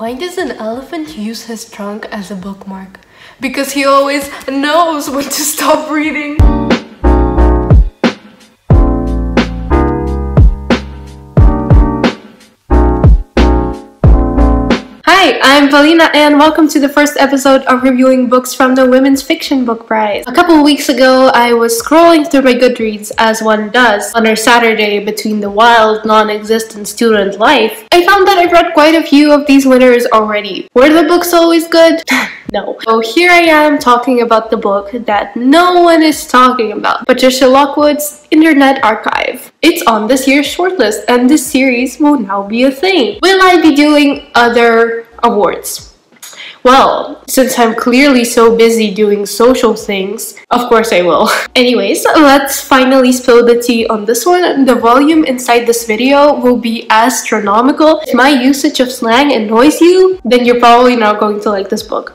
Why does an elephant use his trunk as a bookmark? Because he always knows when to stop reading. Hi, I'm Paulina and welcome to the first episode of reviewing books from the Women's Fiction Book Prize. A couple weeks ago, I was scrolling through my Goodreads, as one does, on a Saturday between the wild, non-existent student life. I found that I've read quite a few of these winners already. Were the books always good? No. So here I am talking about the book that no one is talking about, Patricia Lockwood's Internet Archive. It's on this year's shortlist and this series will now be a thing. Will I be doing other awards? Well, since I'm clearly so busy doing social things, of course I will. Anyways, let's finally spill the tea on this one. The volume inside this video will be astronomical. If my usage of slang annoys you, then you're probably not going to like this book.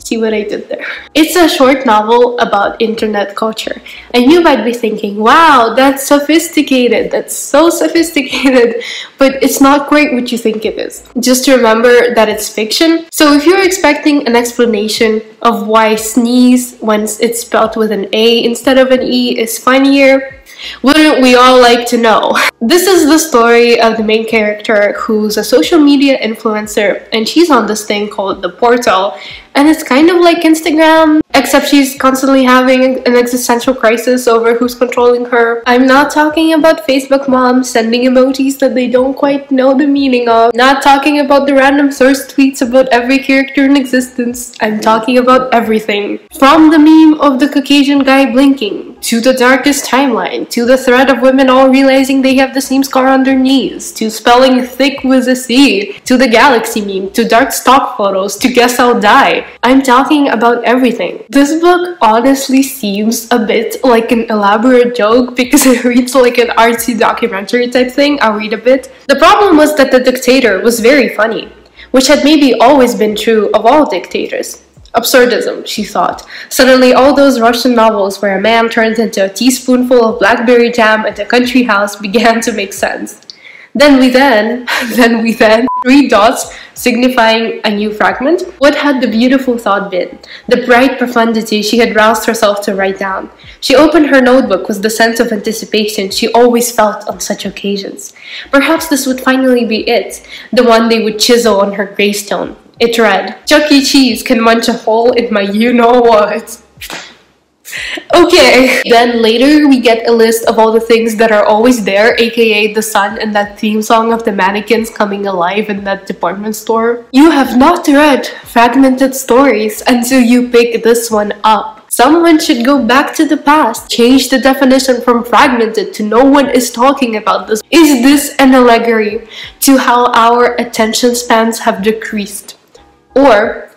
See what I did there? It's a short novel about internet culture, and you might be thinking, wow, that's sophisticated, that's so sophisticated, but it's not quite what you think it is. Just remember that it's fiction, so if you're expecting an explanation of why sneeze, when it's spelled with an A instead of an E, is funnier, wouldn't we all like to know? This is the story of the main character, who's a social media influencer, and she's on this thing called The Portal, and it's kind of like Instagram, except she's constantly having an existential crisis over who's controlling her. I'm not talking about Facebook moms sending emojis that they don't quite know the meaning of. Not talking about the random source tweets about every character in existence. I'm talking about everything. From the meme of the Caucasian guy blinking, to the darkest timeline, to the thread of women all realizing they have the same scar on their knees, to spelling thick with a C, to the galaxy meme, to dark stock photos, to guess I'll die. I'm talking about everything. This book honestly seems a bit like an elaborate joke because it reads like an artsy documentary type thing. I'll read a bit. The problem was that the dictator was very funny, which had maybe always been true of all dictators. Absurdism, she thought. Suddenly, all those Russian novels where a man turns into a teaspoonful of blackberry jam at a country house began to make sense. Then we then, three dots signifying a new fragment. What had the beautiful thought been? The bright profundity she had roused herself to write down. She opened her notebook with the sense of anticipation she always felt on such occasions. Perhaps this would finally be it, the one they would chisel on her gravestone. It read, "Chuck E. Cheese can munch a hole in my you-know-what." Okay. Then later we get a list of all the things that are always there, aka the sun and that theme song of the mannequins coming alive in that department store. You have not read fragmented stories until you pick this one up. Someone should go back to the past, change the definition from fragmented to no one is talking about this. Is this an allegory to how our attention spans have decreased? Or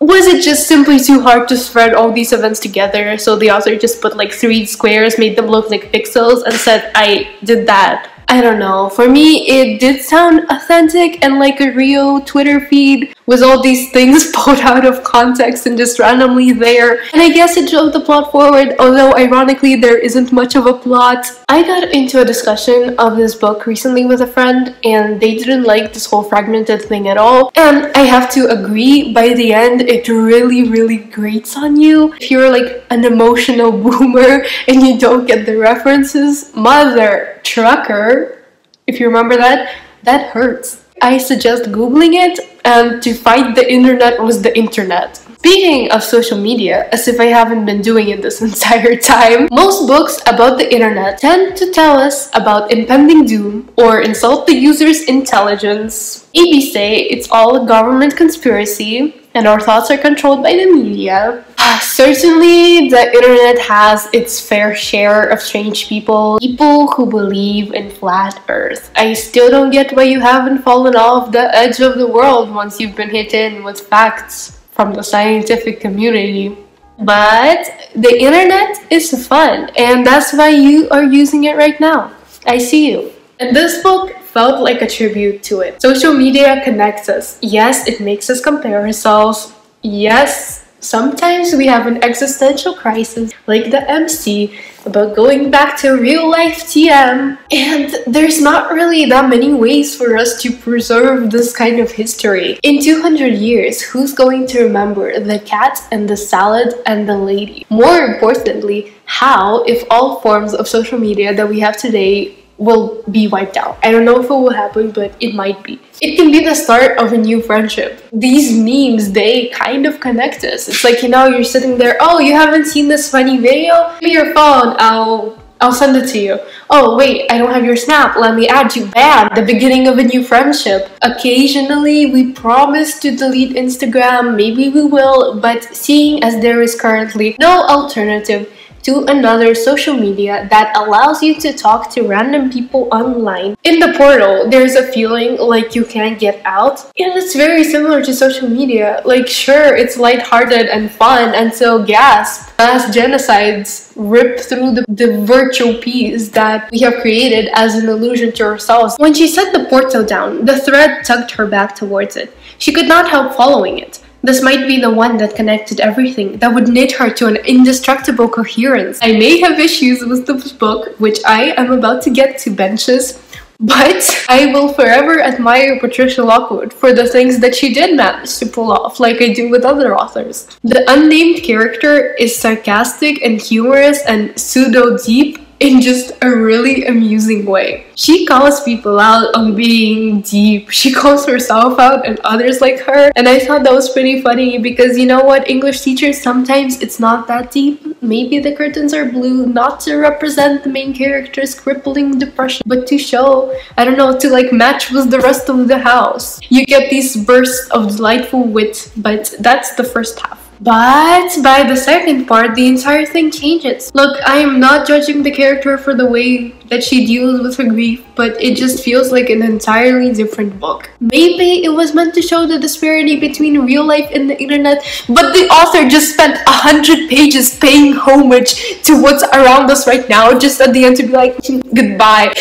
was it just simply too hard to thread all these events together, so the author just put like three squares, made them look like pixels, and said, I did that? I don't know. For me, it did sound authentic and like a real Twitter feed with all these things pulled out of context and just randomly there. And I guess it drove the plot forward, although ironically there isn't much of a plot. I got into a discussion of this book recently with a friend and they didn't like this whole fragmented thing at all. And I have to agree, by the end, it really, really grates on you. If you're like an emotional boomer and you don't get the references, mother trucker. If you remember that, that hurts. I suggest Googling it, and to fight the internet was the internet. Speaking of social media, as if I haven't been doing it this entire time, most books about the internet tend to tell us about impending doom or insult the user's intelligence. Maybe say it's all a government conspiracy and our thoughts are controlled by the media. Certainly, the internet has its fair share of strange people. People who believe in flat earth. I still don't get why you haven't fallen off the edge of the world once you've been hit in with facts from the scientific community. But the internet is fun, and that's why you are using it right now. I see you. And this book felt like a tribute to it. Social media connects us. Yes, it makes us compare ourselves. Yes, Sometimes we have an existential crisis, like the MC, about going back to real life TM. And there's not really that many ways for us to preserve this kind of history. In 200 years, who's going to remember the cat and the salad and the lady? More importantly, how if all forms of social media that we have today will be wiped out? I don't know if it will happen, but it might be. It can be the start of a new friendship. These memes, they kind of connect us. It's like, you know, you're sitting there, oh, you haven't seen this funny video? Give me your phone, I'll send it to you. Oh, wait, I don't have your Snap, let me add you. Bam! The beginning of a new friendship. Occasionally, we promise to delete Instagram, maybe we will, but seeing as there is currently no alternative to another social media that allows you to talk to random people online. In the portal, there's a feeling like you can't get out, and it's very similar to social media. Like, sure, it's lighthearted and fun until gasp, mass genocides rip through the virtual peace that we have created as an illusion to ourselves. When she set the portal down, the thread tugged her back towards it. She could not help following it. This might be the one that connected everything, that would knit her to an indestructible coherence. I may have issues with this book, which I am about to get to, benches, but I will forever admire Patricia Lockwood for the things that she did manage to pull off, like I do with other authors. The unnamed character is sarcastic and humorous and pseudo-deep in just a really amusing way. She calls people out on being deep. She calls herself out and others like her. And I thought that was pretty funny because, you know what, English teachers, sometimes it's not that deep. Maybe the curtains are blue, not to represent the main character's crippling depression, but to show, I don't know, to like match with the rest of the house. You get these bursts of delightful wit, but that's the first half. But by the second part, the entire thing changes. Look, I am not judging the character for the way that she deals with her grief, but it just feels like an entirely different book. Maybe it was meant to show the disparity between real life and the internet, but the author just spent 100 pages paying homage to what's around us right now, just at the end to be like, goodbye.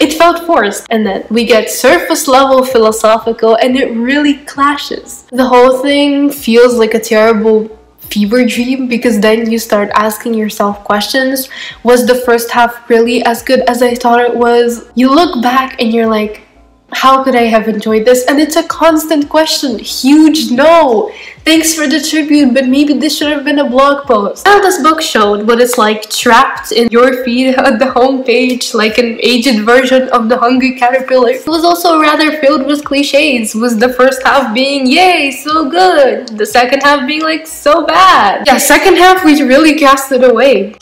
It felt forced. And then we get surface level philosophical, and it really clashes. The whole thing feels like a terrible fever dream, because then you start asking yourself questions. Was the first half really as good as I thought it was? You look back and you're like, how could I have enjoyed this? And it's a constant question. Huge no. Thanks for the tribute, but maybe this should have been a blog post. Now this book showed what it's like trapped in your feed at the homepage, like an aged version of The Hungry Caterpillar. It was also rather filled with cliches, with the first half being, yay, so good, the second half being like, so bad. Yeah, second half, we really cast it away.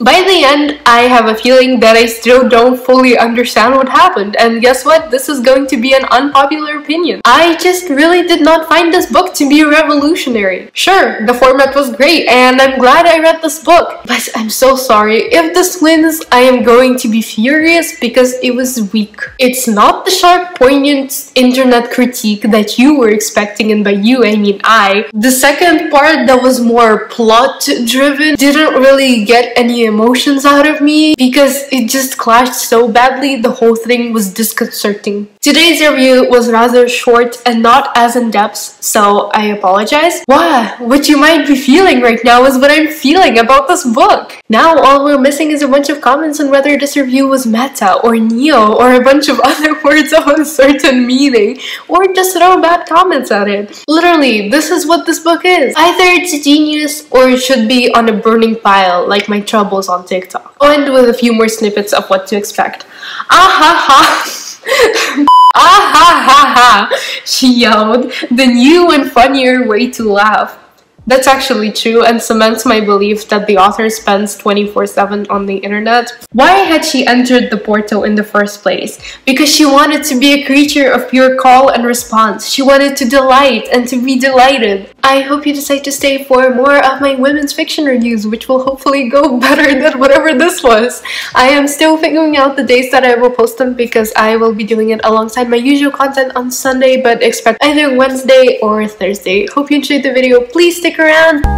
By the end, I have a feeling that I still don't fully understand what happened, and guess what? This is going to be an unpopular opinion. I just really did not find this book to be revolutionary. Sure, the format was great, and I'm glad I read this book, but I'm so sorry. If this wins, I am going to be furious because it was weak. It's not the sharp, poignant internet critique that you were expecting, and by you, I mean I. The second part that was more plot-driven didn't really get any emotions out of me because it just clashed so badly. The whole thing was disconcerting. Today's review was rather short and not as in-depth, so I apologize. Wow, what you might be feeling right now is what I'm feeling about this book. Now all we're missing is a bunch of comments on whether this review was meta or neo or a bunch of other words of uncertain meaning, or just throw bad comments at it. Literally, this is what this book is. Either it's genius or it should be on a burning pile like my trouble on TikTok. I'll end with a few more snippets of what to expect. Ah ha ha! Ah ha ha ha! She yelled, the new and funnier way to laugh. That's actually true and cements my belief that the author spends 24/7 on the internet. Why had she entered the portal in the first place? Because she wanted to be a creature of pure call and response. She wanted to delight and to be delighted. I hope you decide to stay for more of my women's fiction reviews, which will hopefully go better than whatever this was. I am still figuring out the days that I will post them because I will be doing it alongside my usual content on Sunday, but expect either Wednesday or Thursday. Hope you enjoyed the video. Please stick around.